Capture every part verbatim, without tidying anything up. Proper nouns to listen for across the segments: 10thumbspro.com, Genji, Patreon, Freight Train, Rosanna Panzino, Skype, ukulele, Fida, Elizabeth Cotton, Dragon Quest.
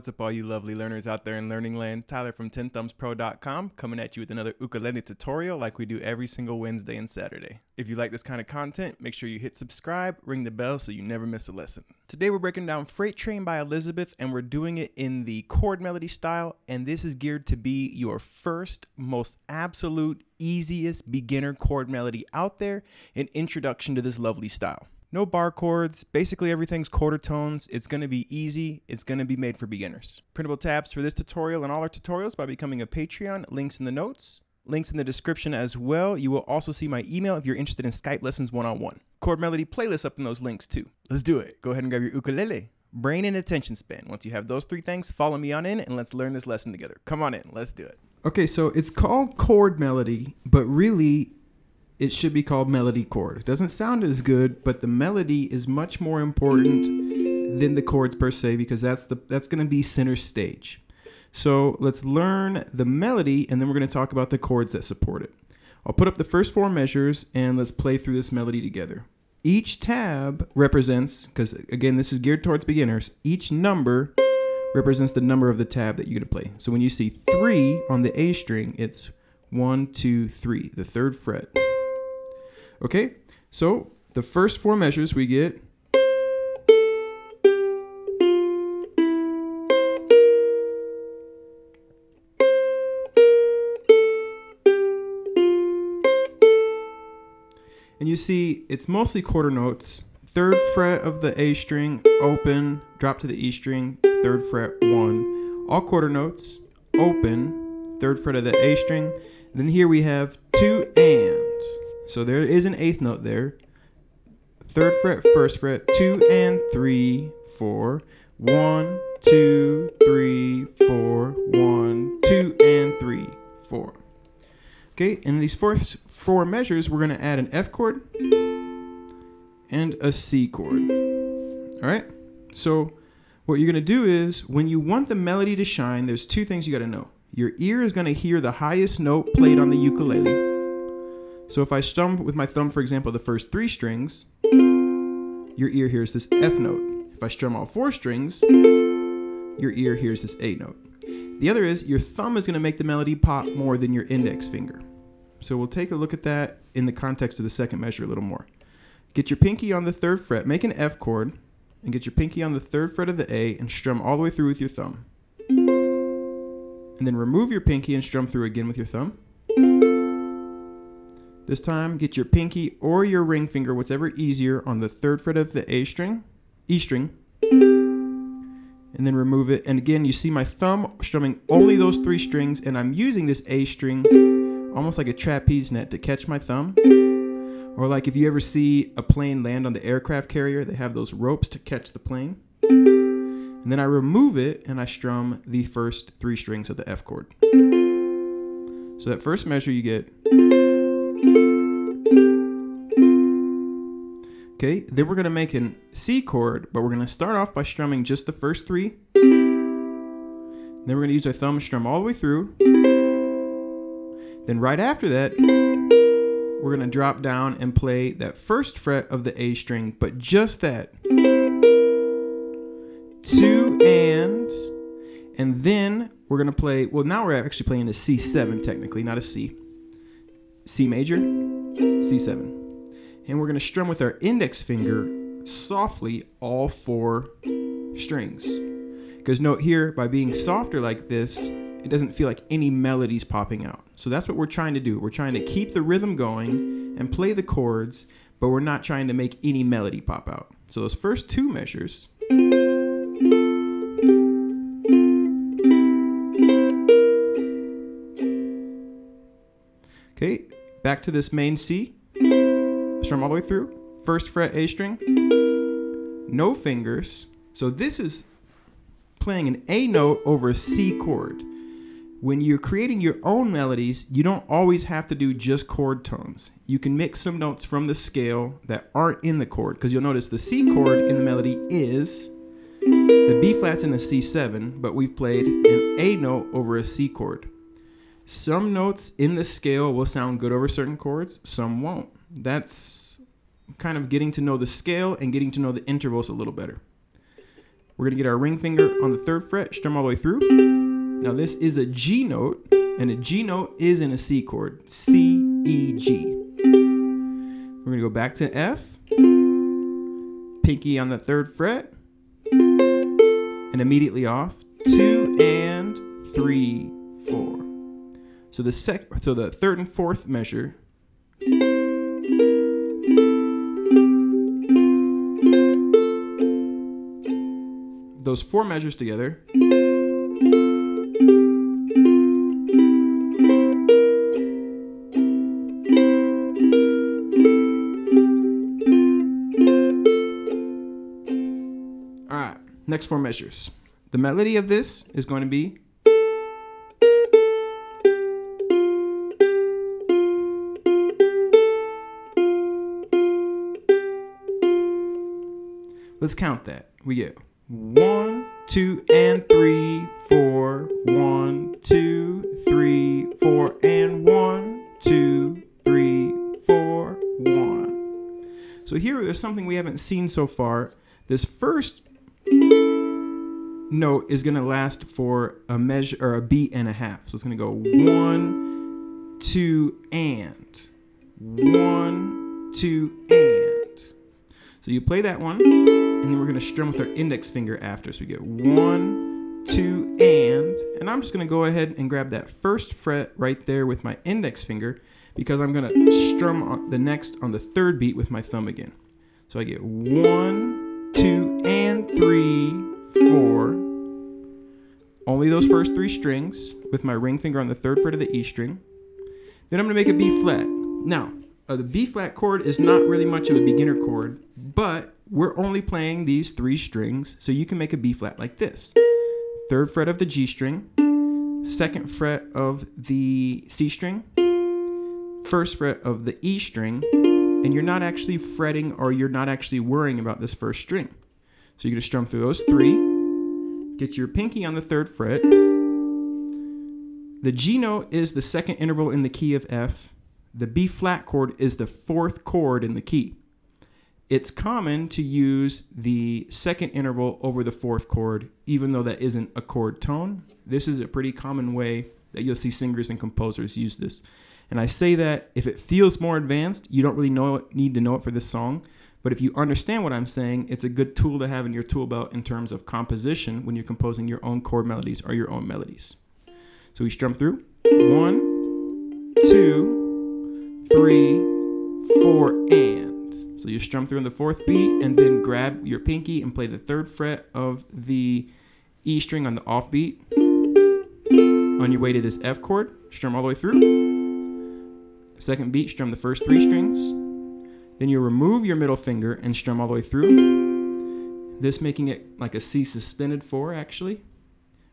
what's up all you lovely learners out there in learning land? Tyler from ten thumbs pro dot com coming at you with another ukulele tutorial like we do every single Wednesday and Saturday. If you like this kind of content, make sure you hit subscribe, ring the bell so you never miss a lesson. Today we're breaking down Freight Train by Elizabeth and we're doing it in the chord melody style, and this is geared to be your first, most absolute, easiest beginner chord melody out there, an introduction to this lovely style. No bar chords, basically everything's quarter tones. It's gonna be easy, it's gonna be made for beginners. Printable tabs for this tutorial and all our tutorials by becoming a Patreon, links in the notes, links in the description as well. You will also see my email if you're interested in Skype lessons one-on-one. Chord melody playlist up in those links too. Let's do it. Go ahead and grab your ukulele. Brain and attention span. Once you have those three things, follow me on in and let's learn this lesson together. Come on in, let's do it. Okay, so it's called chord melody, but really, it should be called melody chord. It doesn't sound as good, but the melody is much more important than the chords per se, because that's the that's going to be center stage. So let's learn the melody, and then we're going to talk about the chords that support it. I'll put up the first four measures, and let's play through this melody together. Each tab represents, because again, this is geared towards beginners, each number represents the number of the tab that you're going to play. So when you see three on the A string, it's one, two, three, the third fret. Okay, so the first four measures we get. And you see, it's mostly quarter notes. Third fret of the A string, open, drop to the E string, third fret, one. All quarter notes, open, third fret of the A string. Then here we have two ands. So there is an eighth note there. Third fret, first fret, two and three, four. One, two, three, four. One, two and three, four. Okay, in these fourth four measures, we're gonna add an F chord and a C chord. All right, so what you're gonna do is, when you want the melody to shine, there's two things you gotta know. Your ear is gonna hear the highest note played on the ukulele. So if I strum with my thumb, for example, the first three strings, your ear hears this F note. If I strum all four strings, your ear hears this A note. The other is your thumb is going to make the melody pop more than your index finger. So we'll take a look at that in the context of the second measure a little more. Get your pinky on the third fret, make an F chord, and get your pinky on the third fret of the A and strum all the way through with your thumb. And then remove your pinky and strum through again with your thumb. This time, get your pinky or your ring finger, whatever easier, on the third fret of the A string, E string, and then remove it. And again, you see my thumb strumming only those three strings, and I'm using this A string almost like a trapeze net to catch my thumb. Or like if you ever see a plane land on the aircraft carrier, they have those ropes to catch the plane. And then I remove it, and I strum the first three strings of the F chord. So that first measure you get. Okay, then we're gonna make an C chord, but we're gonna start off by strumming just the first three. Then we're gonna use our thumb to strum all the way through. Then right after that, we're gonna drop down and play that first fret of the A string, but just that. Two and, and then we're gonna play, well now we're actually playing a C seven technically, not a C. C major, C seven. And we're going to strum with our index finger softly all four strings. Because note here, by being softer like this, it doesn't feel like any melodies popping out. So that's what we're trying to do. We're trying to keep the rhythm going and play the chords, but we're not trying to make any melody pop out. So those first two measures. Okay, back to this main C. Strum all the way through, first fret A string, no fingers. So this is playing an A note over a C chord. When you're creating your own melodies, you don't always have to do just chord tones. You can mix some notes from the scale that aren't in the chord, because you'll notice the C chord in the melody is the B flats and the C seven, but we've played an A note over a C chord. Some notes in the scale will sound good over certain chords, some won't. That's kind of getting to know the scale and getting to know the intervals a little better. We're going to get our ring finger on the third fret, strum all the way through. Now this is a G note, and a G note is in a C chord, C, E, G. We're going to go back to F, pinky on the third fret, and immediately off, two and three, four. So the sec, so the third and fourth measure those four measures together . All right, next four measures. The melody of this is going to be . Let's count that. We get one, two, and three, four, one, two, three, four, and one, two, three, four, one. So here there's something we haven't seen so far. This first note is gonna last for a measure or a beat and a half. So it's gonna go one, two, and one, two, and. So you play that one. And then we're going to strum with our index finger after. So we get one, two, and. And I'm just going to go ahead and grab that first fret right there with my index finger, because I'm going to strum on the next on the third beat with my thumb again. So I get one, two, and three, four. Only those first three strings with my ring finger on the third fret of the E string. Then I'm going to make a B flat. Now, uh, the B flat chord is not really much of a beginner chord, but we're only playing these three strings, so you can make a B flat like this. Third fret of the G string, second fret of the C string, first fret of the E string, and you're not actually fretting or you're not actually worrying about this first string. So you're gonna strum through those three, get your pinky on the third fret. The G note is the second interval in the key of F. The B flat chord is the fourth chord in the key. It's common to use the second interval over the fourth chord, even though that isn't a chord tone. This is a pretty common way that you'll see singers and composers use this. And I say that if it feels more advanced, you don't really know it, need to know it for this song. But if you understand what I'm saying, it's a good tool to have in your tool belt in terms of composition when you're composing your own chord melodies or your own melodies. So we strum through. One, two, three, four, and. So you strum through on the fourth beat and then grab your pinky and play the third fret of the E string on the off beat. On your way to this F chord, strum all the way through. Second beat, strum the first three strings. Then you remove your middle finger and strum all the way through. This making it like a C suspended four actually.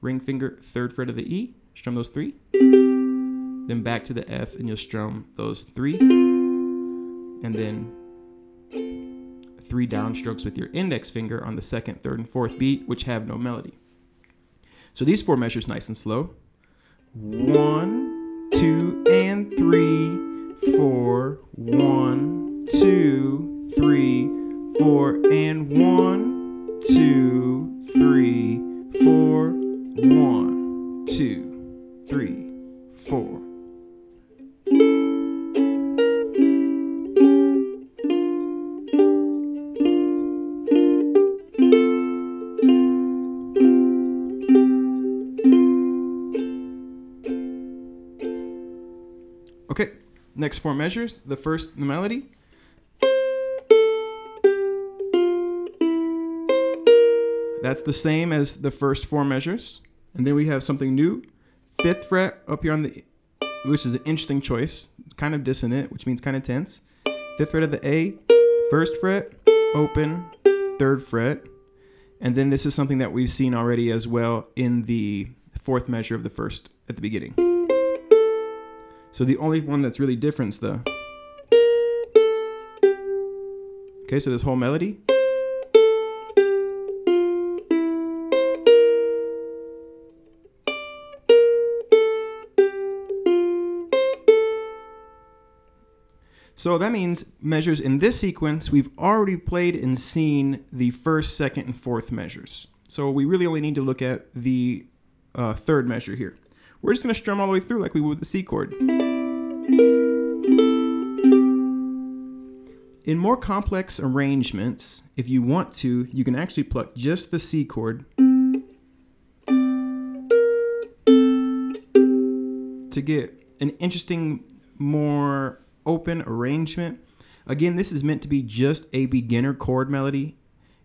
Ring finger, third fret of the E, strum those three. Then back to the F and you'll strum those three. And then three downstrokes with your index finger on the second, third, and fourth beat, which have no melody. So these four measures nice and slow. One, two, and three, four, one, two, three, four, and one, two, three, four, one, two, three, four. Okay, next four measures. The first, the melody. That's the same as the first four measures. And then we have something new. Fifth fret up here on the, which is an interesting choice, kind of dissonant, which means kind of tense. Fifth fret of the A, first fret, open, third fret. And then this is something that we've seen already as well in the fourth measure of the first at the beginning. So the only one that's really different is the... Okay, so this whole melody. So that means measures in this sequence, we've already played and seen the first, second, and fourth measures. So we really only need to look at the uh, third measure here. We're just going to strum all the way through like we would with the C chord. In more complex arrangements, if you want to, you can actually pluck just the C chord to get an interesting, more open arrangement. Again, this is meant to be just a beginner chord melody.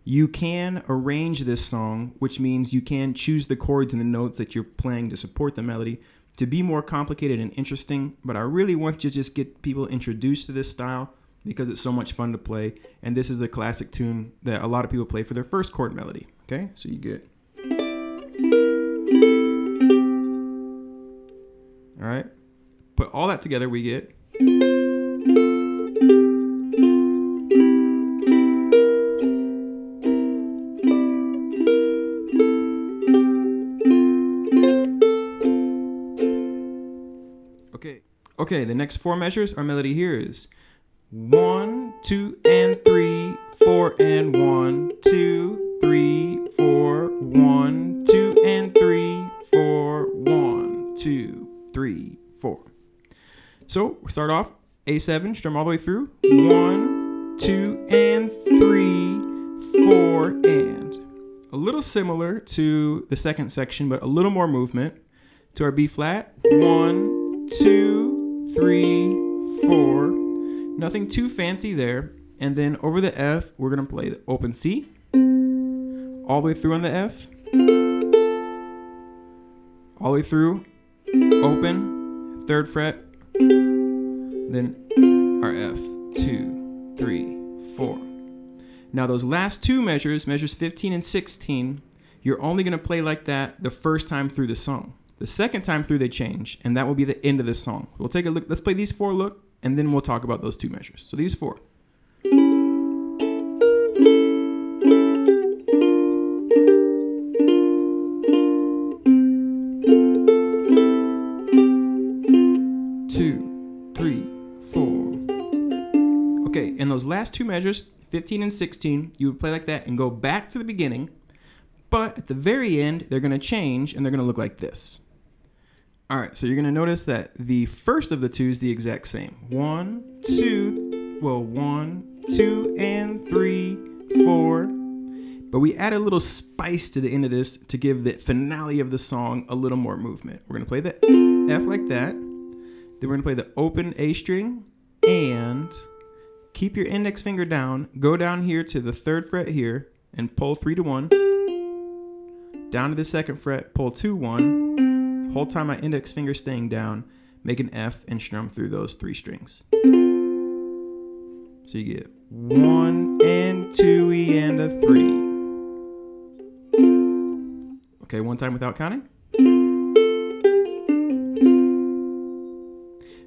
You can arrange this song, which means you can choose the chords and the notes that you're playing to support the melody to be more complicated and interesting. But I really want to just get people introduced to this style because it's so much fun to play. And this is a classic tune that a lot of people play for their first chord melody. Okay, so you get. All right, put all that together, we get. Okay, the next four measures, our melody here is one, two, and three, four, and one, two, three, four, one, two, and three, four, one, two, three, four. So we start off A seven, strum all the way through. One, two, and three, four, and. A little similar to the second section, but a little more movement to our B flat. One, two, three, four, nothing too fancy there. And then over the F, we're gonna play the open C, all the way through on the F, all the way through, open, third fret, then our F, two, three, four. Now those last two measures, measures fifteen and sixteen, you're only gonna play like that the first time through the song. The second time through they change, and that will be the end of this song. We'll take a look. Let's play these four look, and then we'll talk about those two measures. So these four. Two, three, four. Okay, and those last two measures, fifteen and sixteen, you would play like that and go back to the beginning, but at the very end, they're gonna change and they're gonna look like this. All right, so you're gonna notice that the first of the two is the exact same. One, two, well, one, two, and three, four. But we add a little spice to the end of this to give the finale of the song a little more movement. We're gonna play the F like that. Then we're gonna play the open A string and keep your index finger down, go down here to the third fret here and pull three to one. Down to the second fret, pull two, one. Whole time my index finger staying down, make an F and strum through those three strings. So you get one and two E and a three. Okay, one time without counting.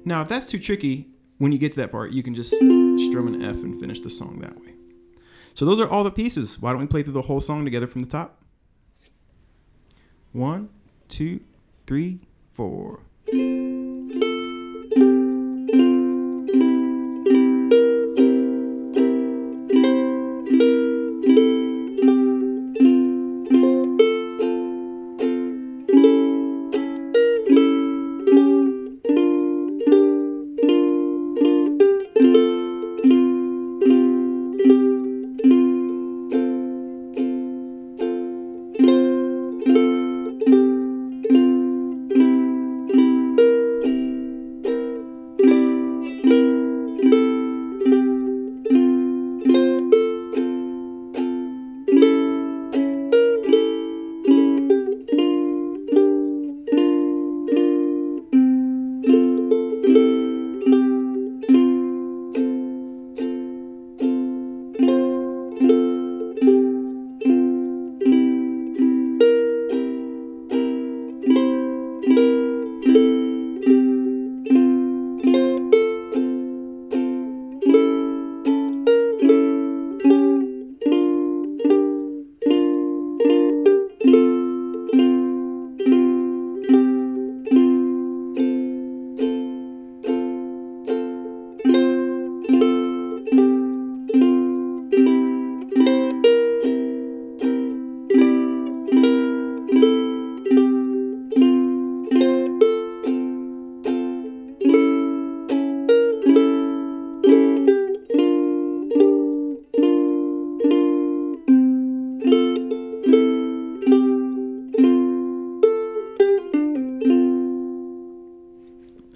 Now if that's too tricky, when you get to that part, you can just strum an F and finish the song that way. So those are all the pieces. Why don't we play through the whole song together from the top? One, two, three, four. Thank you.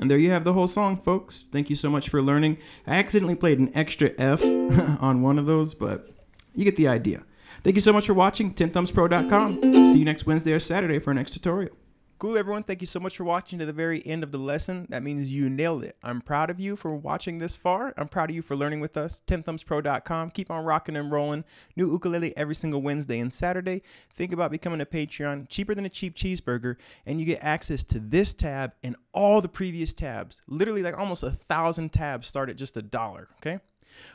And there you have the whole song, folks. Thank you so much for learning. I accidentally played an extra F on one of those, but you get the idea. Thank you so much for watching. ten thumbs pro dot com. See you next Wednesday or Saturday for our next tutorial. Cool, everyone. Thank you so much for watching to the very end of the lesson. That means you nailed it. I'm proud of you for watching this far. I'm proud of you for learning with us. ten thumbs pro dot com. Keep on rocking and rolling. New ukulele every single Wednesday and Saturday. Think about becoming a Patreon. Cheaper than a cheap cheeseburger. And you get access to this tab and all the previous tabs. Literally like almost a thousand tabs start at just a dollar. Okay?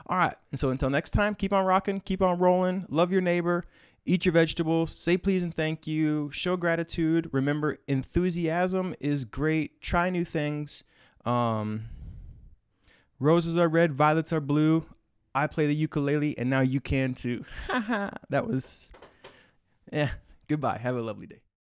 All right. And so until next time, keep on rocking. Keep on rolling. Love your neighbor. Eat your vegetables, say please and thank you, show gratitude, remember enthusiasm is great, try new things, um, roses are red, violets are blue, I play the ukulele and now you can too. That was, yeah, goodbye, have a lovely day.